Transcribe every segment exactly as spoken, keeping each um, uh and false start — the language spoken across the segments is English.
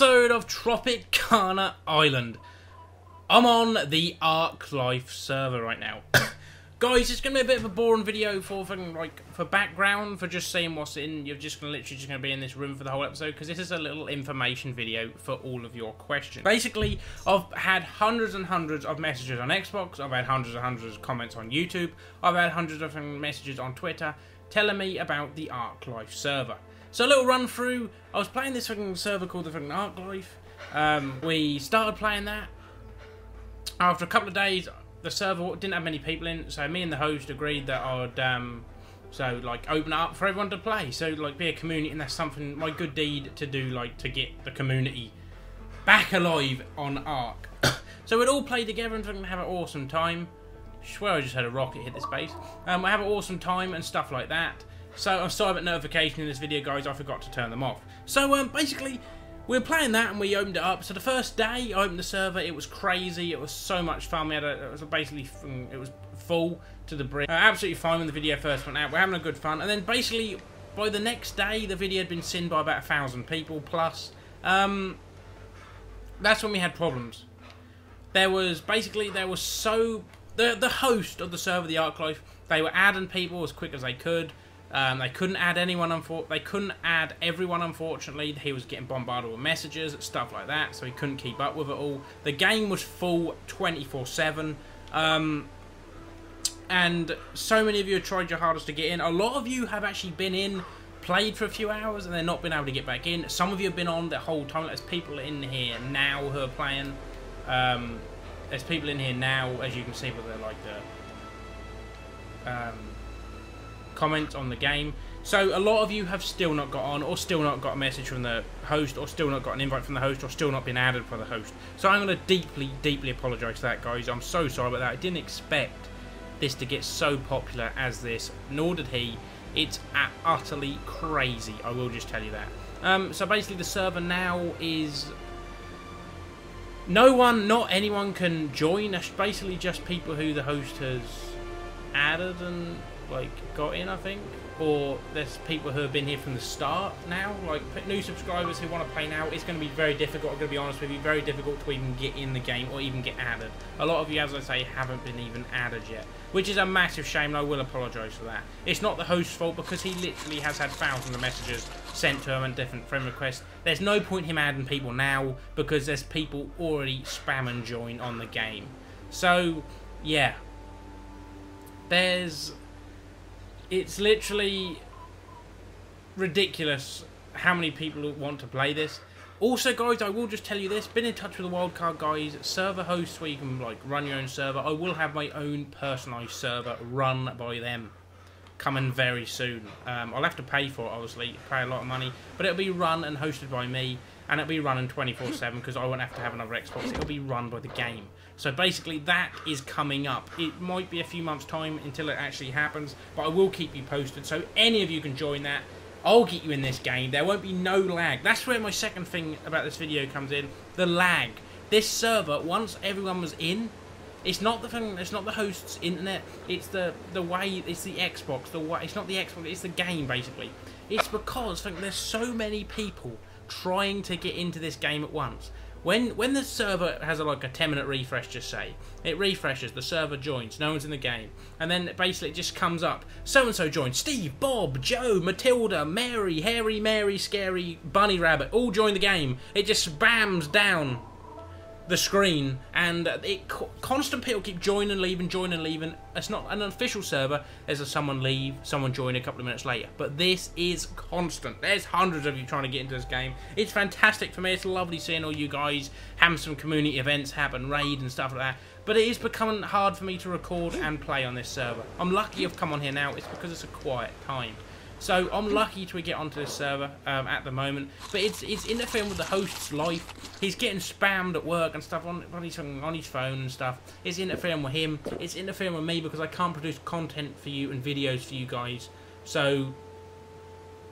Episode of Tropicana Island. I'm on the Ark Life server right now. Guys, it's gonna be a bit of a boring video for fucking like for background, for just saying what's in. You're just gonna literally just gonna be in this room for the whole episode because this is a little information video for all of your questions. Basically, I've had hundreds and hundreds of messages on Xbox. I've had hundreds and hundreds of comments on YouTube. I've had hundreds of messages on Twitter telling me about the Ark Life server. So a little run through. I was playing this fucking server called the fucking Ark Life. Um, we started playing that. After a couple of days, the server didn't have many people in, so me and the host agreed that I'd um, so like open it up for everyone to play. So like be a community, and that's something my good deed to do, like to get the community back alive on Ark. So we'd all play together and fucking have an awesome time. I swear I just had a rocket hit the space. Um, we have an awesome time and stuff like that. So I'm sorry about notifications in this video, guys. I forgot to turn them off. So um, basically, we were playing that and we opened it up. So the first day I opened the server, it was crazy. It was so much fun. We had a, it was basically it was full to the brim. Uh, absolutely fine when the video first went out. We're having a good fun. And then basically by the next day, the video had been seen by about a thousand people plus. Um, that's when we had problems. There was basically there was so the the host of the server, the Ark Life, they were adding people as quick as they could. Um, they couldn't add anyone, unfortunately. They couldn't add everyone, unfortunately. He was getting bombarded with messages, stuff like that, so he couldn't keep up with it all. The game was full twenty-four seven, um, and so many of you have tried your hardest to get in. A lot of you have actually been in, played for a few hours, and they're not been able to get back in. Some of you have been on the whole time. There's people in here now who are playing. Um, there's people in here now, as you can see, but they're like the... Um, comments on the game. So a lot of you have still not got on, or still not got a message from the host, or still not got an invite from the host, or still not been added for the host. So I'm going to deeply deeply apologize for that, guys. I'm so sorry about that. I didn't expect this to get so popular as this, nor did he. It's utterly crazy, I will just tell you that. Um so basically the server now is no one, not anyone can join. It's basically just people who the host has added and like got in, I think, or there's people who have been here from the start now, like new subscribers who want to play now. It's going to be very difficult, I'm going to be honest with you, very difficult to even get in the game or even get added. A lot of you, as I say, haven't been even added yet, which is a massive shame, and I will apologise for that. It's not the host's fault because he literally has had thousands of messages sent to him and different friend requests. There's no point him adding people now because there's people already spam and join on the game. So yeah, there's... it's literally ridiculous how many people want to play this. Also, guys, I will just tell you this. Been in touch with the Wildcard guys. Server hosts where you can like run your own server. I will have my own personalised server run by them coming very soon. Um, I'll have to pay for it, obviously. Pay a lot of money. But it'll be run and hosted by me. And it'll be running twenty-four seven because I won't have to have another Xbox. It'll be run by the game. So basically that is coming up. It might be a few months time until it actually happens, but I will keep you posted. So any of you can join that. I'll get you in this game. There won't be no lag. That's where my second thing about this video comes in. The lag. This server, once everyone was in, it's not the thing, it's not the host's internet. It's the the way, it's the Xbox. The way, it's not the Xbox, it's the game basically. It's because I think there's so many people trying to get into this game at once. When when the server has a, like a ten minute refresh, just say it refreshes, the server joins, no one's in the game, and then basically it just comes up. So and so joined. Steve, Bob, Joe, Matilda, Mary, Hairy, Mary, Scary, Bunny Rabbit, all join the game. It just spams down the screen, and it constant people keep joining, leaving, joining, leaving. It's not an official server. There's a someone leave, someone join a couple of minutes later. But this is constant. There's hundreds of you trying to get into this game. It's fantastic for me. It's lovely seeing all you guys have some community events happen, raid and stuff like that. But it is becoming hard for me to record and play on this server. I'm lucky I've come on here now. It's because it's a quiet time. So I'm lucky to get onto this server um, at the moment, but it's it's interfering with the host's life. He's getting spammed at work and stuff on on his on his phone and stuff. It's interfering with him. It's interfering with me because I can't produce content for you and videos for you guys. So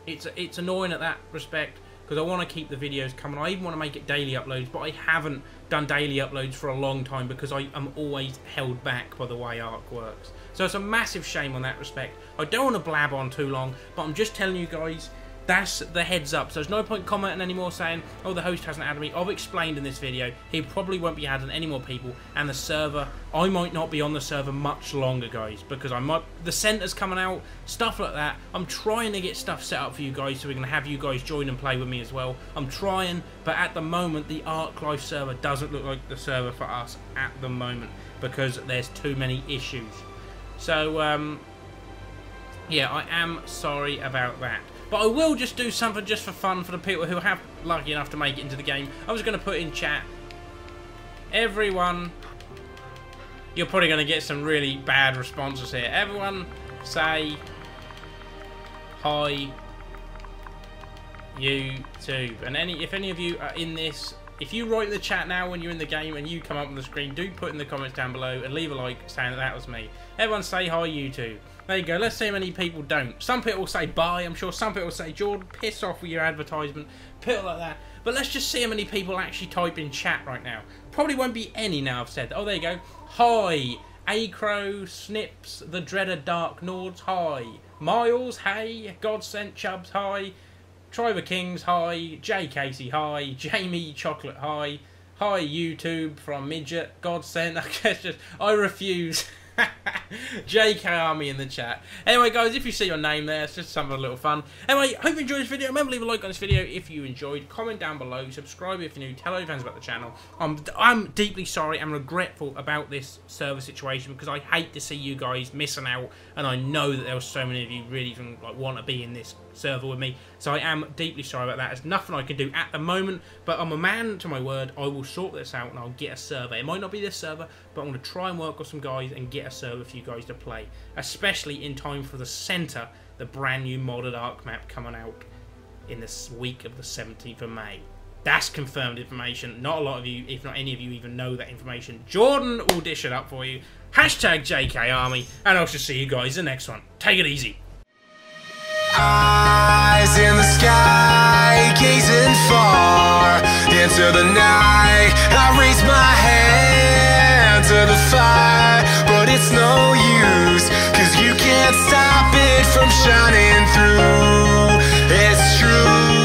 it's it's annoying at that respect because I want to keep the videos coming. I even want to make it daily uploads, but I haven't done daily uploads for a long time because I am always held back by the way Ark works. So it's a massive shame on that respect. I don't want to blab on too long, but I'm just telling you guys, That's the heads up. So there's no point commenting anymore saying, oh, the host hasn't added me. I've explained in this video, he probably won't be adding any more people, and the server, I might not be on the server much longer, guys, because I might, the center's coming out, stuff like that. I'm trying to get stuff set up for you guys so we can have you guys join and play with me as well. I'm trying, but at the moment, the Ark Life server doesn't look like the server for us at the moment because there's too many issues. So, um, yeah, I am sorry about that. But I will just do something just for fun for the people who have lucky enough to make it into the game. I was going to put in chat, everyone, you're probably going to get some really bad responses here. Everyone say hi YouTube. And any, if any of you are in this, if you write in the chat now when you're in the game and you come up on the screen, do put in the comments down below and leave a like saying that that was me. Everyone say hi YouTube. There you go. Let's see how many people don't. Some people will say bye, I'm sure. Some people will say, Jordan, piss off with your advertisement. People like that. But let's just see how many people actually type in chat right now. Probably won't be any now I've said that. Oh, there you go. Hi. Acro, Snips, The Dreader, Dark Nords. Hi. Miles. Hey. Godsent, Chubbs. Hi. Triber Kings. Hi. Jay Casey. Hi. Jamie Chocolate. Hi. Hi, YouTube from Midget. Godsent. I guess just, I refuse. J K Army in the chat. Anyway, guys, if you see your name there, it's just something a little fun. Anyway, hope you enjoyed this video. Remember, leave a like on this video if you enjoyed. Comment down below. Subscribe if you're new. Tell all your fans about the channel. I'm I'm deeply sorry and regretful about this server situation because I hate to see you guys missing out, and I know that there were so many of you really even like want to be in this server with me. So I am deeply sorry about that. There's nothing I can do at the moment, but I'm a man to my word. I will sort this out and I'll get a server. It might not be this server, but I'm going to try and work with some guys and get a server for you guys to play, especially in time for the Center, the brand new modded Ark map coming out in this week of the seventeenth of May. That's confirmed information. Not a lot of you, if not any of you, even know that information. Jordan will dish it up for you. Hashtag J K Army, and I'll just see you guys in the next one. Take it easy. Eyes in the sky, gazing far into the night. I raise my hand to the fire, but it's no use, 'cause you can't stop it from shining through. It's true.